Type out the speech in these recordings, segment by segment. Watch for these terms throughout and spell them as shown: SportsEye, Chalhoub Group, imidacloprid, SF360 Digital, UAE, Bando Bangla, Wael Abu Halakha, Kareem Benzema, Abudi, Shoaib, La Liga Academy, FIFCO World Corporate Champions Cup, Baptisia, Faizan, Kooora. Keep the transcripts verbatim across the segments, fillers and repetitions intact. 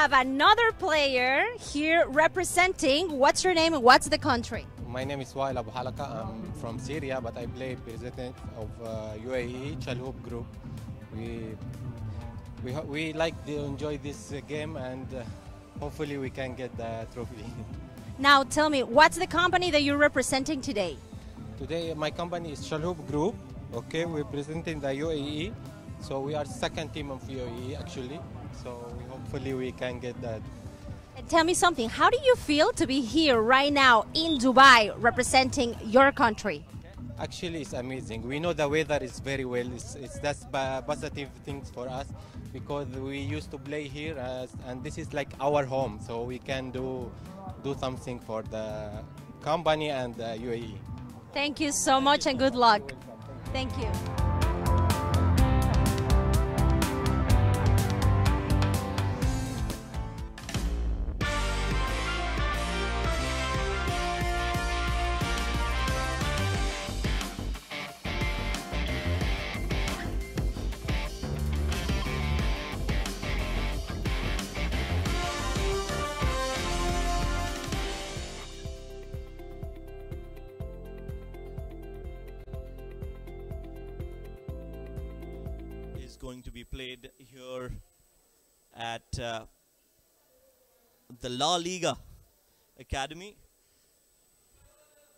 have another player here representing. What's your name and what's the country? My name is Wael Abu Halakha. I'm from Syria, but I play president of uh, U A E, Chalhoub Group. We, we, we like to enjoy this uh, game, and uh, hopefully we can get the trophy. Now tell me, what's the company that you're representing today? Today my company is Chalhoub Group. Okay, we're presenting the U A E. So we are second team of U A E actually. So we, hopefully we can get that. Tell me something, how do you feel to be here right now in Dubai representing your country? Actually, it's amazing. We know the weather is very well. It's, it's that's positive things for us because we used to play here as, and this is like our home. So we can do, do something for the company and the U A E. Thank you so much and good luck. Thank you. Going to be played here at uh, the La Liga Academy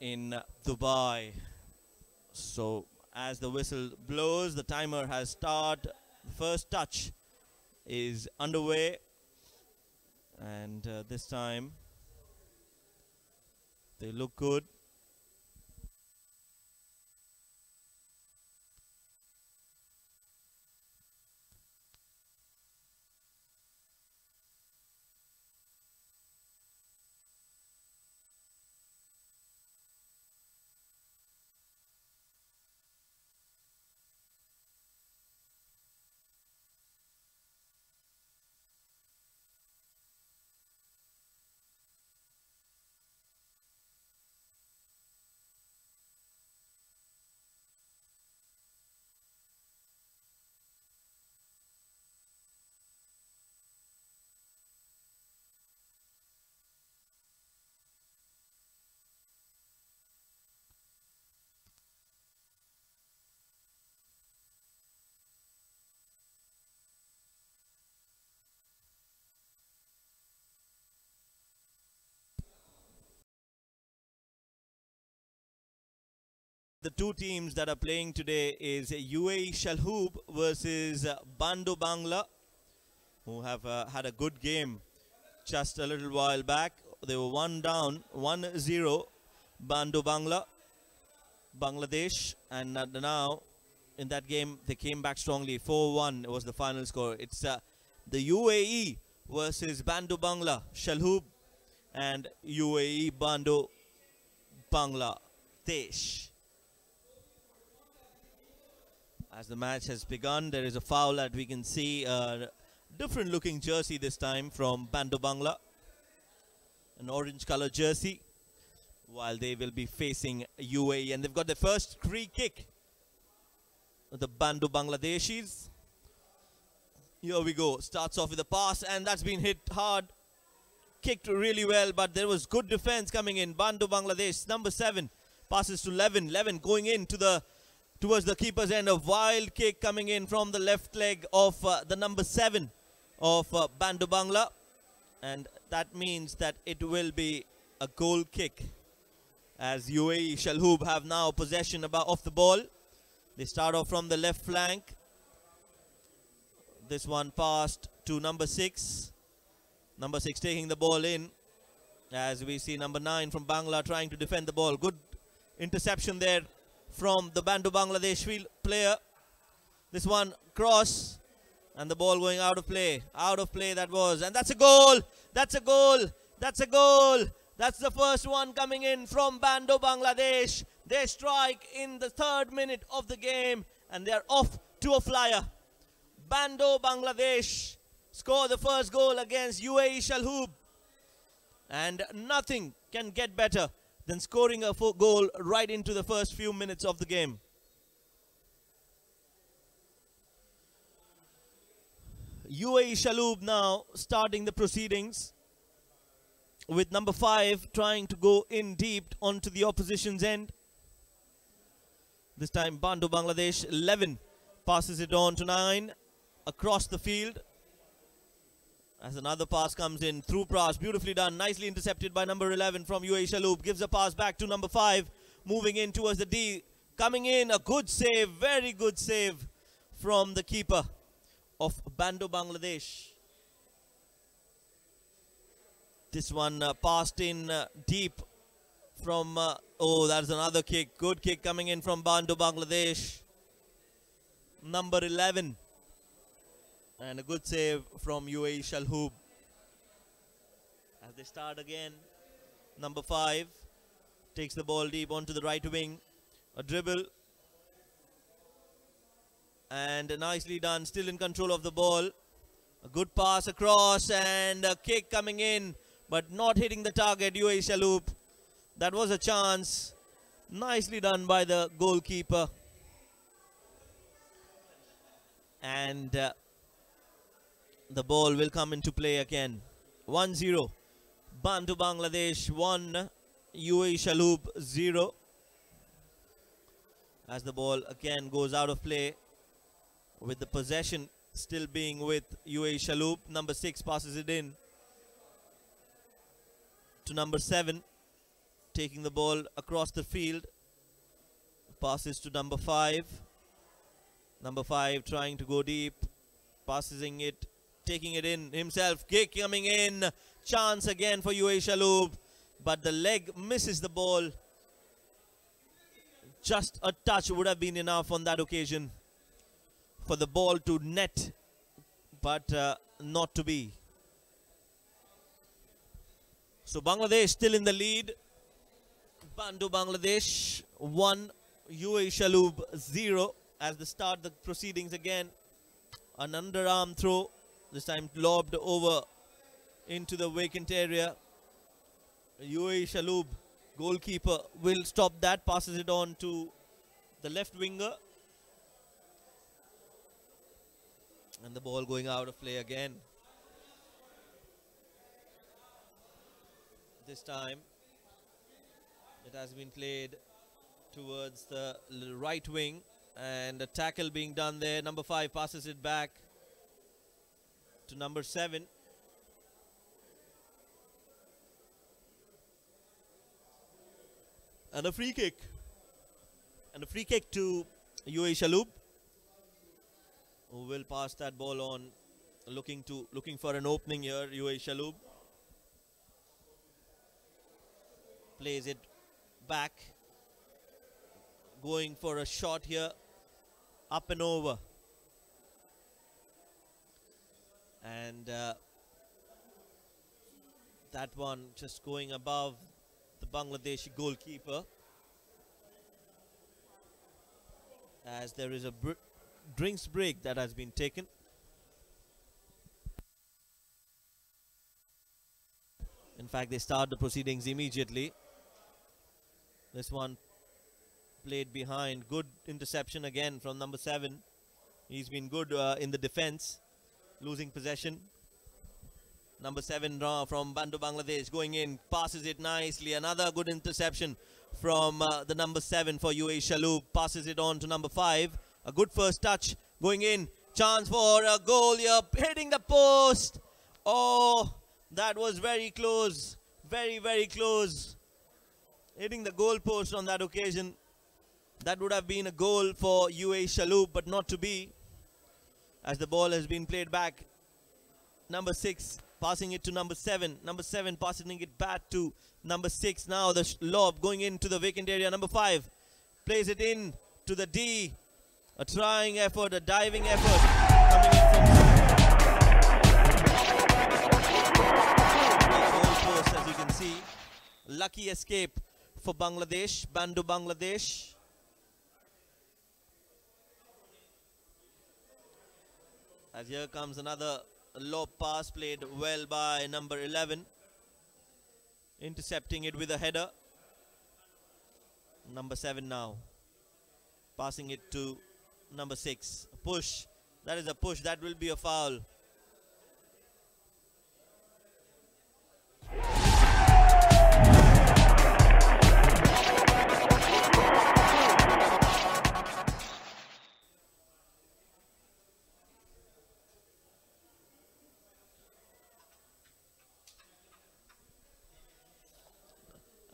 in Dubai. So as the whistle blows, the timer has started. The first touch is underway, and uh, this time they look good. The two teams that are playing today is U A E Chalhoub versus uh, Bando Bangla, who have uh, had a good game just a little while back. They were one down, one zero, Bando Bangla, Bangladesh, and uh, now in that game they came back strongly. four one was the final score. It's uh, the U A E versus Bando Bangla, Chalhoub, and U A E Bando Bangladesh. As the match has begun, there is a foul that we can see. Uh, different looking jersey this time from Bando Bangla. An orange color jersey. While they will be facing U A E. And they've got the first free kick. The Bando Bangladeshis. Here we go. Starts off with a pass. And that's been hit hard. Kicked really well. But there was good defense coming in. Bando Bangladesh, number seven. Passes to Levin. Levin going in to the... towards the keeper's end, a wild kick coming in from the left leg of uh, the number seven of uh, Bando Bangla. And that means that it will be a goal kick. As U A E Chalhoub have now possession about off the ball. They start off from the left flank. This one passed to number six. Number six taking the ball in. As we see number nine from Bangla trying to defend the ball. Good interception there from the Bando Bangladesh field player. This one cross and the ball going out of play. Out of play that was, and that's a goal. That's a goal. That's a goal. That's the first one coming in from Bando Bangladesh. They strike in the third minute of the game and they are off to a flyer. Bando Bangladesh score the first goal against U A E Chalhoub, and nothing can get better than scoring a goal right into the first few minutes of the game. U A E Chalhoub now starting the proceedings with number five trying to go in deep onto the opposition's end. This time Bando Bangladesh eleven passes it on to nine across the field. As another pass comes in through Pras, beautifully done, nicely intercepted by number eleven from U A E Chalhoub. Gives a pass back to number five, moving in towards the D, coming in, a good save, very good save from the keeper of Bando Bangladesh. This one uh, passed in uh, deep from, uh, oh, that's another kick. Good kick coming in from Bando Bangladesh, number eleven. And a good save from U A E Chalhoub. As they start again, number five takes the ball deep onto the right wing. A dribble. And nicely done, still in control of the ball. A good pass across and a kick coming in, but not hitting the target, U A E Chalhoub. That was a chance. Nicely done by the goalkeeper. And Uh, the ball will come into play again. one zero. Bando Bangladesh one. U A E Chalhoub zero. As the ball again goes out of play, with the possession still being with U A E Chalhoub. Number six passes it in to number seven. Taking the ball across the field. Passes to number five. Number five trying to go deep. Passing it. Taking it in himself, kick coming in, chance again for U A E Chalhoub, but the leg misses the ball. Just a touch would have been enough on that occasion for the ball to net, but uh, not to be. So Bangladesh still in the lead. Bando Bangladesh one, U A E Chalhoub zero, as they start the proceedings again. An underarm throw. This time lobbed over into the vacant area. U A E Chalhoub goalkeeper will stop that. Passes it on to the left winger. And the ball going out of play again. This time it has been played towards the right wing. And a tackle being done there. Number five passes it back to number seven. And a free kick. And a free kick to U A E Chalhoub, who will pass that ball on, looking to looking for an opening here. U A E Chalhoub plays it back, going for a shot here, up and over. And uh, that one just going above the Bangladeshi goalkeeper, as there is a br drinks break that has been taken. In fact, they start the proceedings immediately. This one played behind. Good interception again from number seven. He's been good uh, in the defense. Losing possession. Number seven from Bando Bangladesh going in. Passes it nicely. Another good interception from uh, the number seven for U A E Chalhoub. Passes it on to number five. A good first touch going in. Chance for a goal here. Hitting the post. Oh, that was very close. Very, very close. Hitting the goal post on that occasion. That would have been a goal for U A E Chalhoub, but not to be. As the ball has been played back, number six passing it to number seven. Number seven passing it back to number six. Now the lob going into the vacant area. Number five plays it in to the D. A trying effort, a diving effort coming in from goal post, as you can see. Lucky escape for Bangladesh, Bando Bangladesh. As here comes another lob pass played well by number eleven. Intercepting it with a header. Number seven now. Passing it to number six. A push. That is a push. That will be a foul.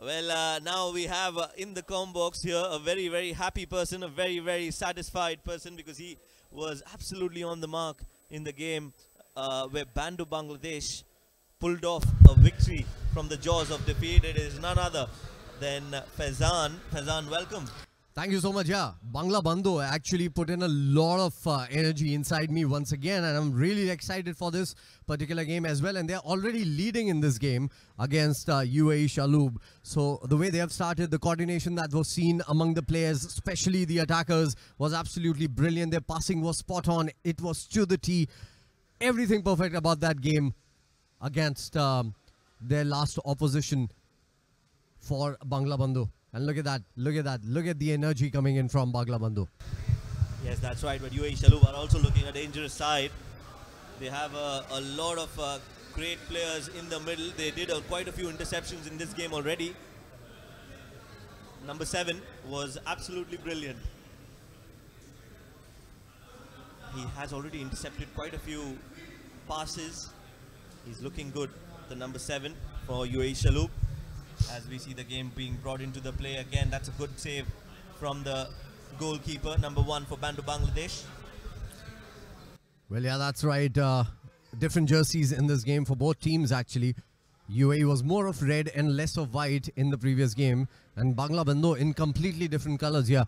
Well, uh, now we have uh, in the comm box here a very, very happy person, a very, very satisfied person, because he was absolutely on the mark in the game uh, where Bando Bangladesh pulled off a victory from the jaws of defeat. It is none other than uh, Faizan. Faizan, welcome. Thank you so much. Yeah, Bangla Bando actually put in a lot of uh, energy inside me once again, and I'm really excited for this particular game as well. And they're already leading in this game against uh, U A E Chalhoub. So the way they have started, the coordination that was seen among the players, especially the attackers, was absolutely brilliant. Their passing was spot on. It was to the tee. Everything perfect about that game against um, their last opposition for Bangla Bando. And look at that, look at that, look at the energy coming in from Bangla Bando. Yes, that's right, but U A E Chalhoub are also looking a dangerous side. They have a, a lot of uh, great players in the middle. They did uh, quite a few interceptions in this game already. Number seven was absolutely brilliant. He has already intercepted quite a few passes. He's looking good, the number seven for U A E Chalhoub. As we see the game being brought into the play again, that's a good save from the goalkeeper, number one for Bando Bangladesh. Well, yeah, that's right. Uh, different jerseys in this game for both teams, actually. U A E was more of red and less of white in the previous game. And Bangla Bando in completely different colors here.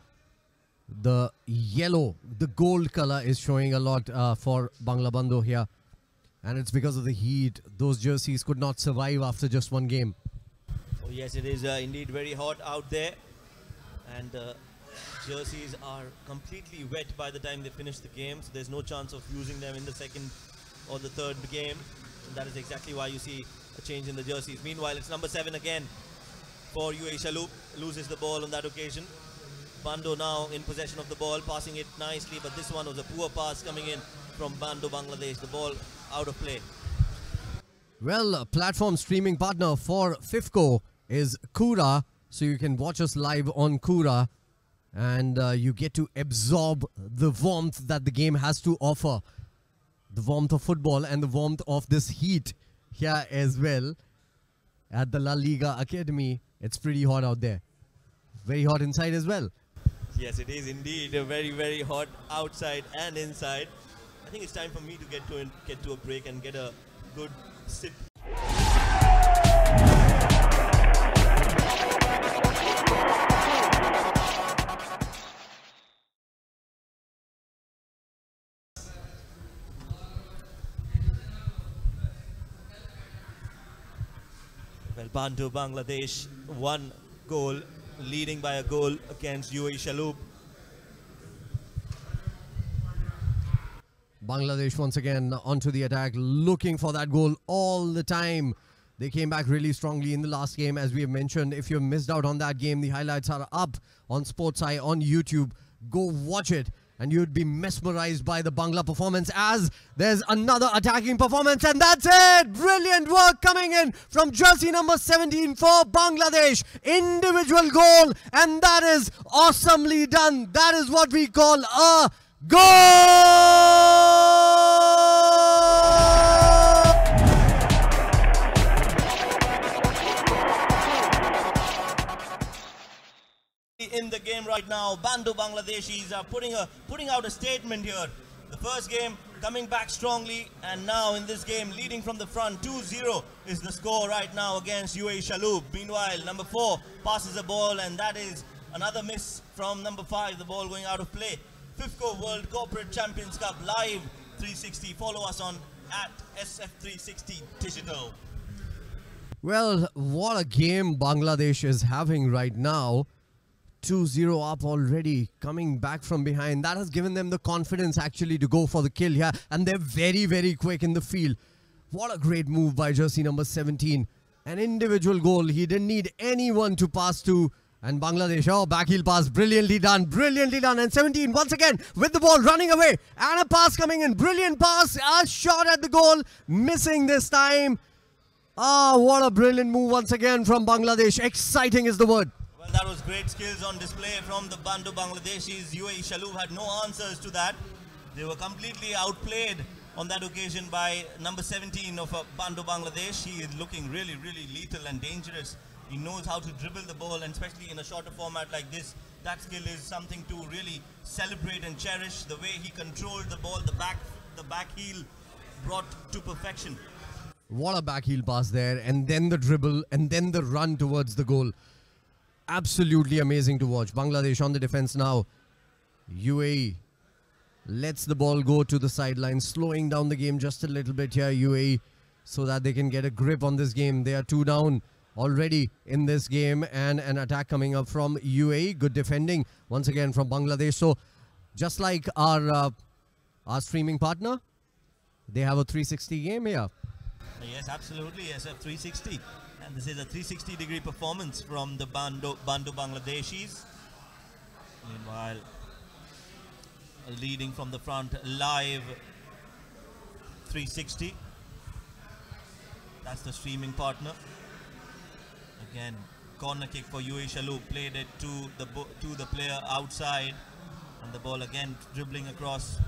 The yellow, the gold color is showing a lot uh, for Bangla Bando here. And it's because of the heat. Those jerseys could not survive after just one game. Yes, it is uh, indeed very hot out there, and uh, jerseys are completely wet by the time they finish the game, so there's no chance of using them in the second or the third game, and that is exactly why you see a change in the jerseys. Meanwhile, it's number seven again for U A E Chalhoub, loses the ball on that occasion. Bando now in possession of the ball, passing it nicely, but this one was a poor pass coming in from Bando Bangladesh, the ball out of play. Well, uh, platform streaming partner for FIFCO is Kooora, so you can watch us live on Kooora, and uh, you get to absorb the warmth that the game has to offer, the warmth of football and the warmth of this heat here as well at the La Liga Academy. It's pretty hot out there, very hot inside as well. Yes, it is indeed very, very hot outside and inside. I think it's time for me to get to get to a break and get a good sip. Bando Bangladesh, one goal, leading by a goal against U A E Chalhoub. Bangladesh once again onto the attack, looking for that goal all the time. They came back really strongly in the last game, as we have mentioned. If you missed out on that game, the highlights are up on SportsEye on YouTube. Go watch it, and you'd be mesmerized by the Bangla performance, as there's another attacking performance, and that's it! Brilliant work coming in from jersey number seventeen for Bangladesh. Individual goal, and that is awesomely done. That is what we call a goal! In the game right now, Bando Bangladeshis are putting a putting out a statement here. The first game coming back strongly, and now in this game leading from the front. Two zero is the score right now against U A E Chalhoub. Meanwhile, number four passes a ball, and that is another miss from number five, the ball going out of play. FIFCO World Corporate Champions Cup live three sixty. Follow us on at S F three sixty Digital. Well, what a game Bangladesh is having right now. two zero up already, coming back from behind. That has given them the confidence actually to go for the kill here. And they're very, very quick in the field. What a great move by jersey number seventeen. An individual goal. He didn't need anyone to pass to. And Bangladesh, oh, backheel pass. Brilliantly done. Brilliantly done. And seventeen once again with the ball, running away. And a pass coming in. Brilliant pass. A shot at the goal. Missing this time. Ah, what a brilliant move once again from Bangladesh. Exciting is the word. That was great skills on display from the Bando Bangladeshis. U A E Chalhoub had no answers to that. They were completely outplayed on that occasion by number seventeen of Bando Bangladesh. He is looking really, really lethal and dangerous He knows how to dribble the ball, and especially in a shorter format like this, that skill is something to really celebrate and cherish. The way he controlled the ball, the back, the back heel brought to perfection. What a back heel pass there, and then the dribble, and then the run towards the goal. Absolutely amazing to watch. Bangladesh on the defense now. U A E lets the ball go to the sideline, slowing down the game just a little bit here, U A E, so that they can get a grip on this game. They are two down already in this game, and an attack coming up from U A E. Good defending once again from Bangladesh. So just like our, uh, our streaming partner, they have a three sixty game here. Yes, absolutely, S F three sixty. And this is a three sixty degree performance from the Bando, Bando Bangladeshis. Meanwhile, leading from the front, live three sixty. That's the streaming partner. Again, corner kick for U A E. Chalhoub played it to the, to the player outside. And the ball again dribbling across,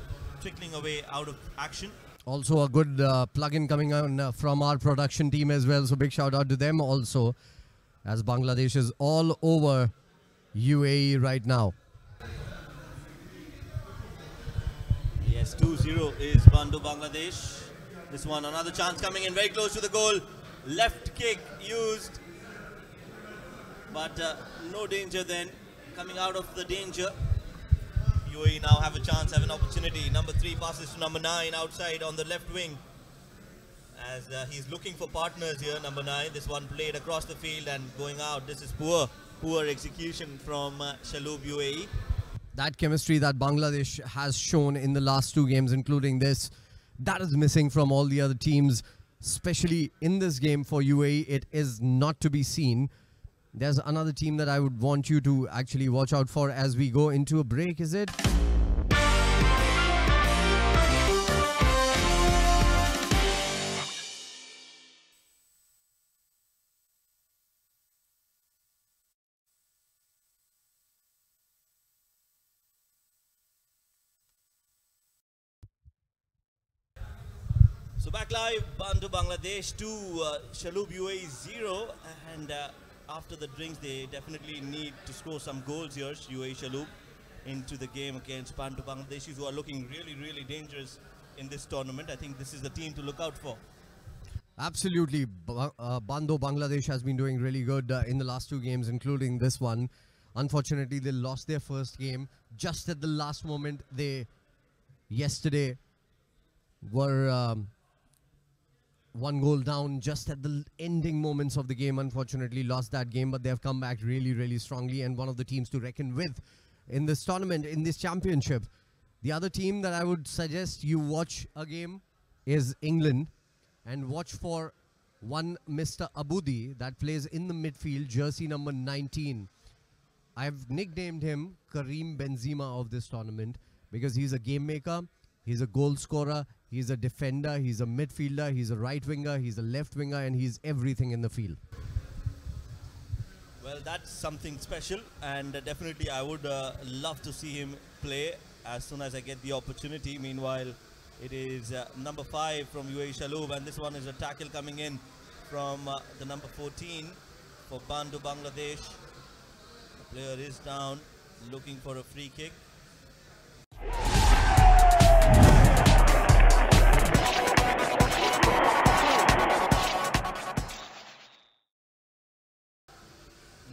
trickling away out of action. Also a good uh, plug-in coming on uh, from our production team as well. So big shout out to them also, as Bangladesh is all over U A E right now. Yes, two zero is Bando Bangladesh. This one, another chance coming in, very close to the goal. Left kick used, but uh, no danger then. Coming out of the danger, U A E now have a chance, have an opportunity. Number three passes to number nine outside on the left wing, as uh, he's looking for partners here, number nine. This one played across the field and going out. This is poor, poor execution from uh, Chalhoub, U A E. That chemistry that Bangladesh has shown in the last two games, including this, that is missing from all the other teams, especially in this game for U A E. It is not to be seen. There's another team that I would want you to actually watch out for as we go into a break, is it? So back live, Bando Bangladesh two, uh, Chalhoub U A E zero, and uh, after the drinks, they definitely need to score some goals here. U A E Chalhoub into the game against Bando Bangladeshis, who are looking really, really dangerous in this tournament. I think this is the team to look out for. Absolutely. Ba uh, Bando Bangladesh has been doing really good uh, in the last two games, including this one. Unfortunately, they lost their first game. Just at the last moment, they yesterday were... Um, one goal down just at the ending moments of the game. Unfortunately, lost that game, but they have come back really, really strongly, and one of the teams to reckon with in this tournament, in this championship. The other team that I would suggest you watch a game is England, and watch for one Mister Abudi that plays in the midfield, jersey number nineteen. I've nicknamed him Kareem Benzema of this tournament, because he's a game maker, he's a goal scorer, he's a defender, he's a midfielder, he's a right winger, he's a left winger, and he's everything in the field. Well, that's something special, and uh, definitely I would uh, love to see him play as soon as I get the opportunity. Meanwhile, it is uh, number five from U A E Chalhoub, and this one is a tackle coming in from uh, the number fourteen for Bando Bangladesh. The player is down, looking for a free kick.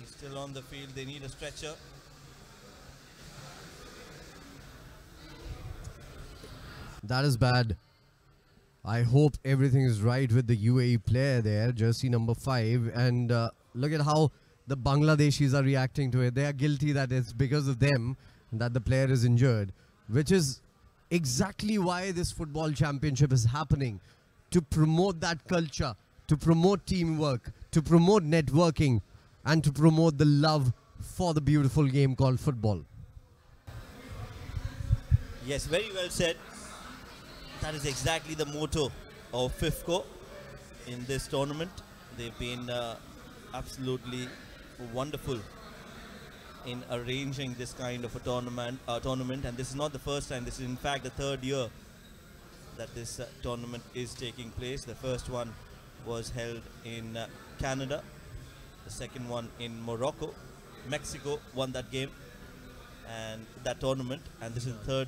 Still on the field, they need a stretcher. That is bad. I hope everything is right with the U A E player there, jersey number five. And uh, look at how the Bangladeshis are reacting to it. They are guilty that it's because of them that the player is injured, which is exactly why this football championship is happening, to promote that culture, to promote teamwork, to promote networking, and to promote the love for the beautiful game called football. Yes, very well said. That is exactly the motto of FIFCO in this tournament. They've been uh, absolutely wonderful in arranging this kind of a tournament, uh, tournament. And this is not the first time. This is in fact the third year that this uh, tournament is taking place. The first one was held in uh, Canada. the second one in Morocco. Mexico won that game and that tournament, and this is the third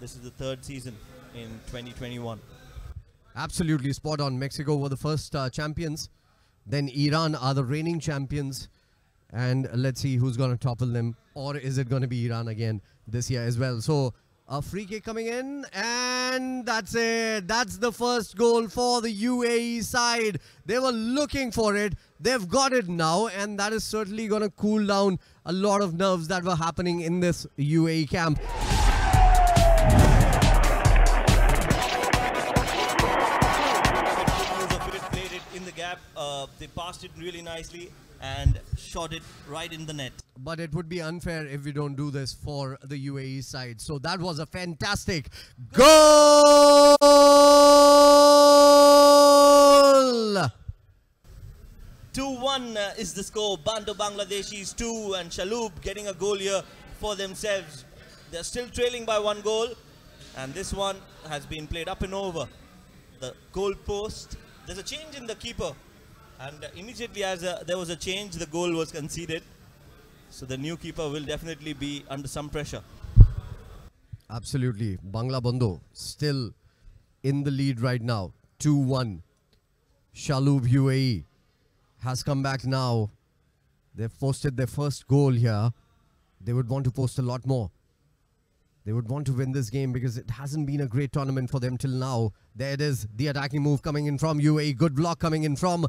this is the third season in twenty twenty-one. Absolutely spot on. Mexico were the first uh, champions, then Iran are the reigning champions, and let's see who's going to topple them, or is it going to be Iran again this year as well. So a free kick coming in, and that's it. That's the first goal for the U A E side. They were looking for it. They've got it now, and that is certainly going to cool down a lot of nerves that were happening in this U A E camp. Played it in the gap. Uh, they passed it really nicely and shot it right in the net. But it would be unfair if we don't do this for the U A E side. So that was a fantastic goal! two one uh, is the score. Bando Bangladeshis two and Chalhoub getting a goal here for themselves. They're still trailing by one goal. And this one has been played up and over the goal post. There's a change in the keeper. And immediately as a, there was a change, the goal was conceded. So the new keeper will definitely be under some pressure. Absolutely. Bangla Bando still in the lead right now. two one. Chalhoub U A E has come back now. They've posted their first goal here. They would want to post a lot more. They would want to win this game because it hasn't been a great tournament for them till now. There it is. The attacking move coming in from U A E. Good block coming in from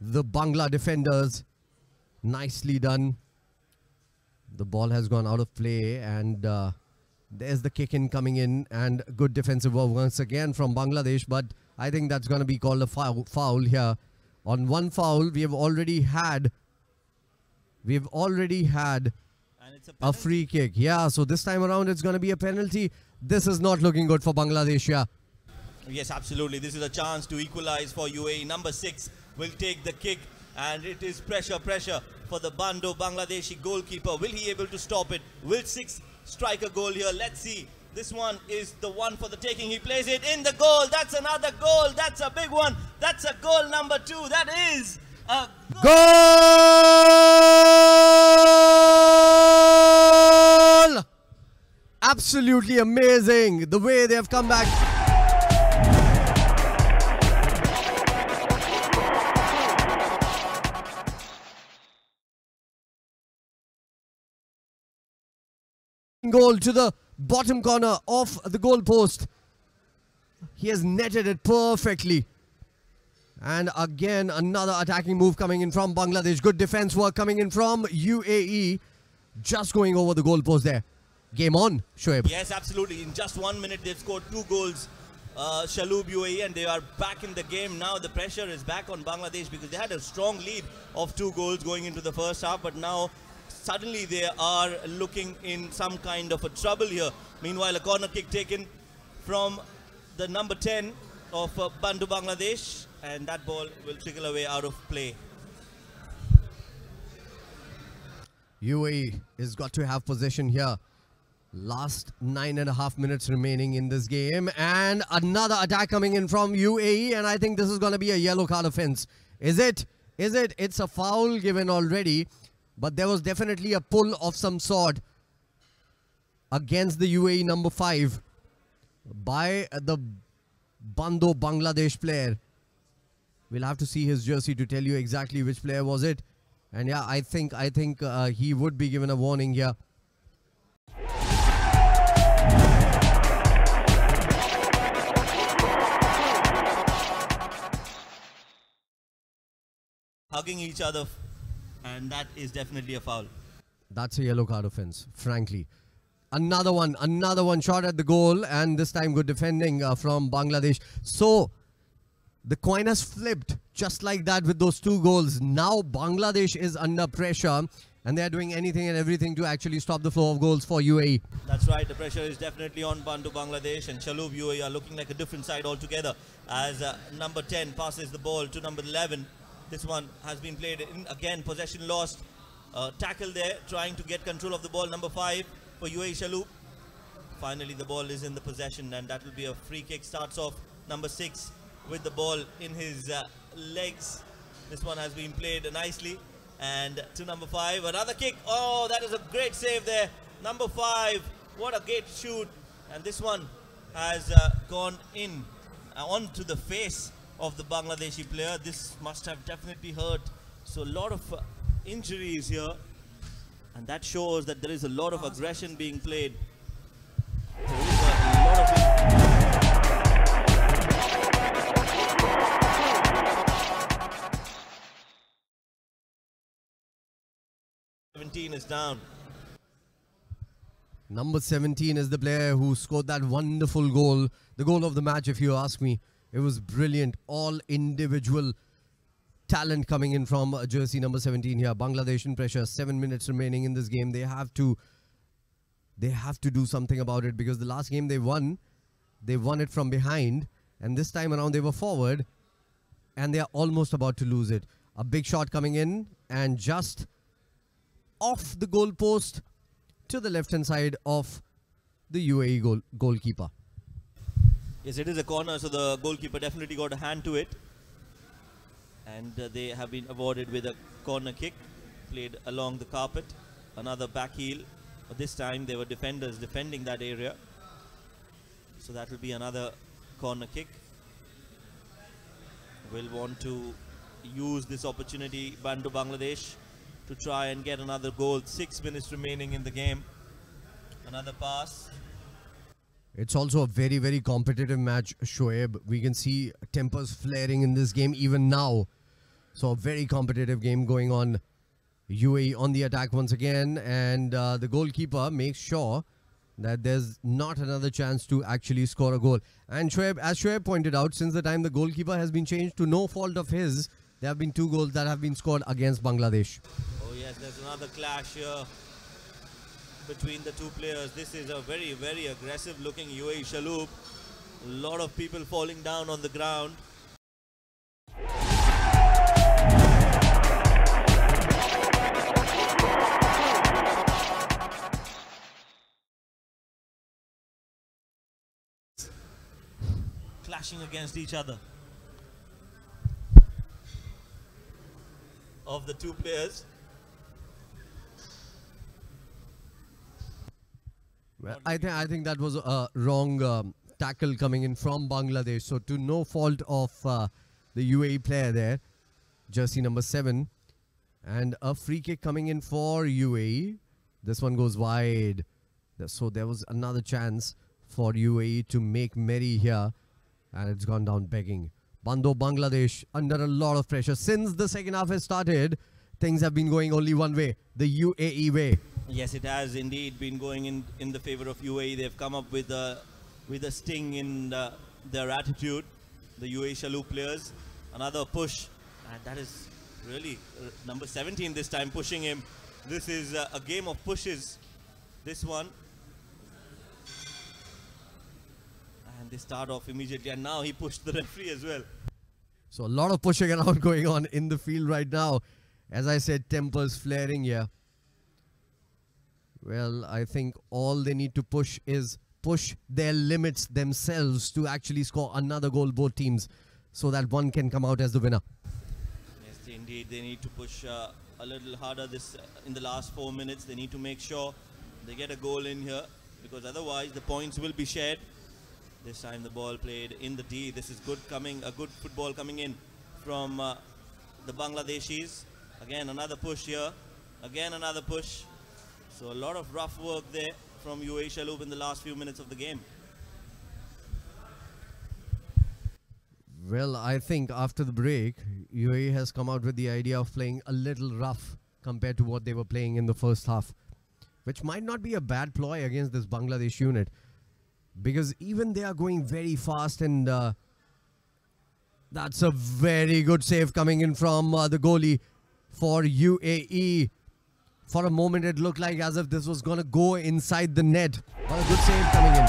the Bangla defenders. Nicely done. The ball has gone out of play, and uh, there's the kick in coming in, and good defensive work once again from Bangladesh, but I think that's going to be called a foul, foul here. On one foul, we have already had we have already had and it's a, a free kick. Yeah, so this time around it's going to be a penalty. This is not looking good for Bangladesh. Yeah. Yes, absolutely. This is a chance to equalize for U A E. Number six will take the kick, and it is pressure, pressure for the Bando Bangladeshi goalkeeper. Will he able to stop it? Will six strike a goal here? Let's see. This one is the one for the taking. He plays it in the goal. That's another goal. That's a big one. That's a goal number two. That is a goal. Goal! Absolutely amazing the way they have come back. Goal to the bottom corner of the goal post. He has netted it perfectly. And again, another attacking move coming in from Bangladesh. Good defense work coming in from U A E. Just going over the goal post there. Game on, Shoaib. Yes, absolutely. In just one minute, they've scored two goals. Uh, Chalhoub U A E, and they are back in the game now. The pressure is back on Bangladesh because they had a strong lead of two goals going into the first half, but now suddenly they are looking in some kind of a trouble here. Meanwhile, a corner kick taken from the number ten of uh, Bando Bangladesh, and that ball will trickle away out of play. U A E has got to have possession here. Last nine and a half minutes remaining in this game, and another attack coming in from U A E, and I think this is going to be a yellow card offense. Is it? Is it? It's a foul given already. But there was definitely a pull of some sort against the U A E number five by the Bando Bangladesh player. We'll have to see his jersey to tell you exactly which player was it. And yeah, I think I think uh, he would be given a warning here. Hugging each other. And that is definitely a foul. That's a yellow card offense, frankly. Another one, another one shot at the goal, and this time good defending uh, from Bangladesh. So, the coin has flipped just like that with those two goals. Now, Bangladesh is under pressure, and they're doing anything and everything to actually stop the flow of goals for U A E. That's right, the pressure is definitely on Bando Bangladesh, and Chalhoub U A E are looking like a different side altogether as uh, number ten passes the ball to number eleven. This one has been played in, again, possession lost. Uh, tackle there, trying to get control of the ball, number five for U A E Chalhoub. Finally, the ball is in the possession, and that will be a free kick. Starts off number six with the ball in his uh, legs. This one has been played nicely. And to number five, another kick. Oh, that is a great save there. Number five, what a great shoot. And this one has uh, gone in uh, onto the face of the Bangladeshi player. This must have definitely hurt. So a lot of uh, injuries here. And that shows that there is a lot of aggression being played. There is a lot of seventeen is down. Number seventeen is the player who scored that wonderful goal. The goal of the match, if you ask me. It was brilliant. All individual talent coming in from jersey number seventeen here. Bangladesh in pressure. Seven minutes remaining in this game. They have to, they have to do something about it, because the last game they won, they won it from behind, and this time around they were forward, and they are almost about to lose it. A big shot coming in, and just off the goal post to the left hand side of the U A E goal goalkeeper. Yes, it is a corner, so the goalkeeper definitely got a hand to it. And uh, they have been awarded with a corner kick, played along the carpet. Another back heel, but this time they were defenders defending that area. So that will be another corner kick. Will want to use this opportunity, Bando Bangladesh, to try and get another goal. Six minutes remaining in the game. Another pass. It's also a very, very competitive match, Shoaib. We can see tempers flaring in this game even now. So a very competitive game going on. U A E on the attack once again. And uh, the goalkeeper makes sure that there's not another chance to actually score a goal. And Shoaib, as Shoaib pointed out, since the time the goalkeeper has been changed, to no fault of his, there have been two goals that have been scored against Bangladesh. Oh yes, there's another clash here between the two players. This is a very, very aggressive looking U A E Chalhoub. A lot of people falling down on the ground. Clashing against each other. Of the two players. Well, I think I think that was a wrong um, tackle coming in from Bangladesh. So to no fault of uh, the U A E player there, jersey number seven, and a free kick coming in for U A E. This one goes wide. So there was another chance for U A E to make merry here, and it's gone down begging. Bando Bangladesh under a lot of pressure since the second half has started. Things have been going only one way, the U A E way. Yes, it has indeed been going in in the favor of U A E. They've come up with a with a sting in the, their attitude. The U A E Chalhoub players, another push, and that is really uh, number seventeen this time pushing him. This is uh, a game of pushes. This one, and they start off immediately, and now he pushed the referee as well. So a lot of pushing around going on in the field right now. As I said, tempers flaring here. Well, I think all they need to push is push their limits themselves to actually score another goal, both teams, so that one can come out as the winner. Yes, indeed. They need to push uh, a little harder this uh, in the last four minutes. They need to make sure they get a goal in here, because otherwise the points will be shared. This time the ball played in the D. This is good coming, a good football coming in from uh, the Bangladeshis. Again, another push here. Again, another push. So a lot of rough work there from U A E Chalhoub in the last few minutes of the game. Well, I think after the break, U A E has come out with the idea of playing a little rough compared to what they were playing in the first half, which might not be a bad ploy against this Bangladesh unit, because even they are going very fast, and uh, that's a very good save coming in from uh, the goalie for U A E. For a moment, it looked like as if this was going to go inside the net. What a good save coming in.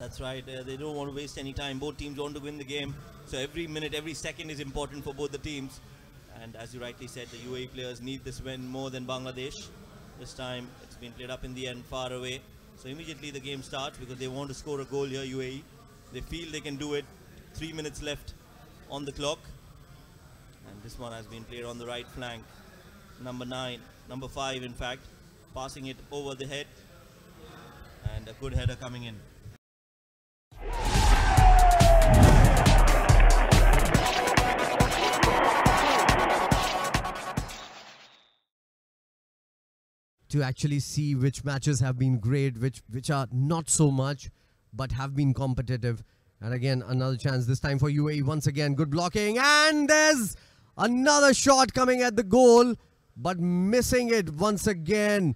That's right. Uh, they don't want to waste any time. Both teams want to win the game. So every minute, every second is important for both the teams. And as you rightly said, the U A E players need this win more than Bangladesh. This time, it's been played up in the end, far away. So immediately the game starts because they want to score a goal here, U A E. They feel they can do it. Three minutes left on the clock. And this one has been played on the right flank. Number nine, number five in fact, passing it over the head. And a good header coming in. To actually see which matches have been great, which which are not so much, but have been competitive. And again, another chance this time for U A E once again. Good blocking, and there's another shot coming at the goal, but missing it once again.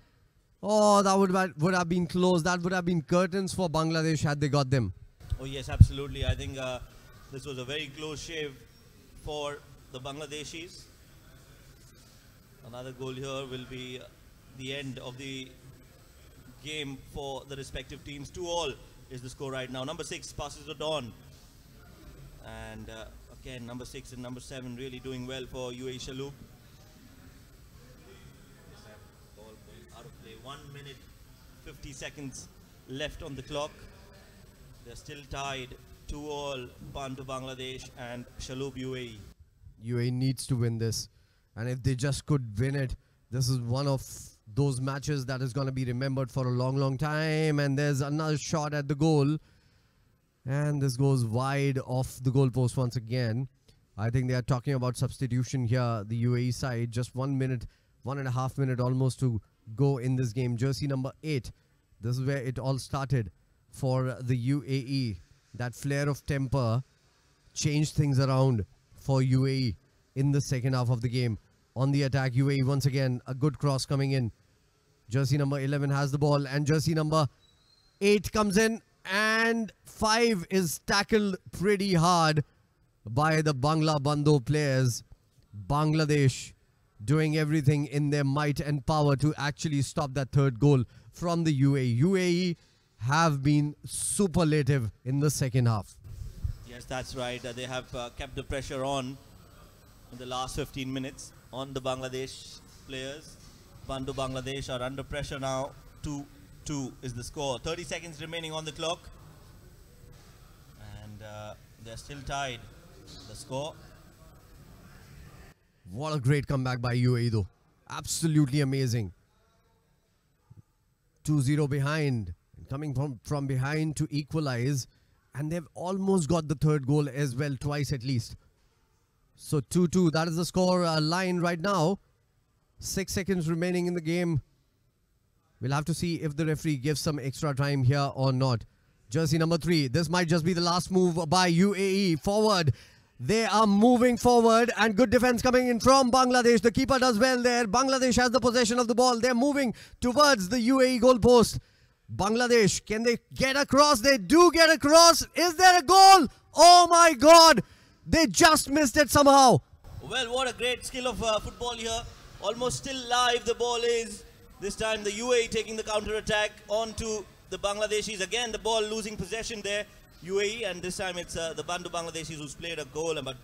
Oh, that would would have been close. That would have been curtains for Bangladesh had they got them. Oh yes, absolutely. I think uh, this was a very close shave for the Bangladeshis. Another goal here will be Uh, the end of the game for the respective teams. Two all is the score right now. Number six passes it on, and uh, again number six and number seven really doing well for U A E Chalhoub. Ball out of play. One minute, fifty seconds left on the clock. They're still tied two all. Bando Bangladesh and Chalhoub U A E. U A E needs to win this, and if they just could win it, this is one of those matches that is going to be remembered for a long, long time. And there's another shot at the goal. And this goes wide off the goalpost once again. I think they are talking about substitution here, the U A E side. Just one minute, one and a half minute almost to go in this game. Jersey number eight. This is where it all started for the U A E. That flare of temper changed things around for U A E in the second half of the game. On the attack, U A E once again, a good cross coming in. Jersey number eleven has the ball and jersey number eight comes in, and five is tackled pretty hard by the Bangla Bando players. Bangladesh doing everything in their might and power to actually stop that third goal from the U A E. U A E have been superlative in the second half. Yes, that's right. Uh, they have uh, kept the pressure on in the last fifteen minutes. On the Bangladesh players, Bando Bangladesh are under pressure now. two two is the score. thirty seconds remaining on the clock, and uh, they're still tied. The score. What a great comeback by U A E though! Absolutely amazing. two zero behind, coming from from behind to equalize, and they've almost got the third goal as well, twice at least. So two two, that is the score uh, line right now. Six seconds remaining in the game. We'll have to see if the referee gives some extra time here or not. Jersey number three, this might just be the last move by U A E. Forward, they are moving forward, and good defense coming in from Bangladesh. The keeper does well there. Bangladesh has the possession of the ball. They're moving towards the U A E goalpost. Bangladesh, can they get across? They do get across. Is there a goal? Oh my God! They just missed it somehow. Well, what a great skill of uh, football here. Almost still live the ball is. This time the U A E taking the counter-attack onto the Bangladeshis. Again, the ball losing possession there. U A E, and this time it's uh, the Bando Bangladeshis who's played a goal. But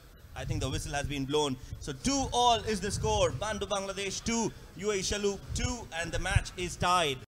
I think the whistle has been blown. So two all is the score. Bando Bangladesh two, U A E Chalhoub two, and the match is tied.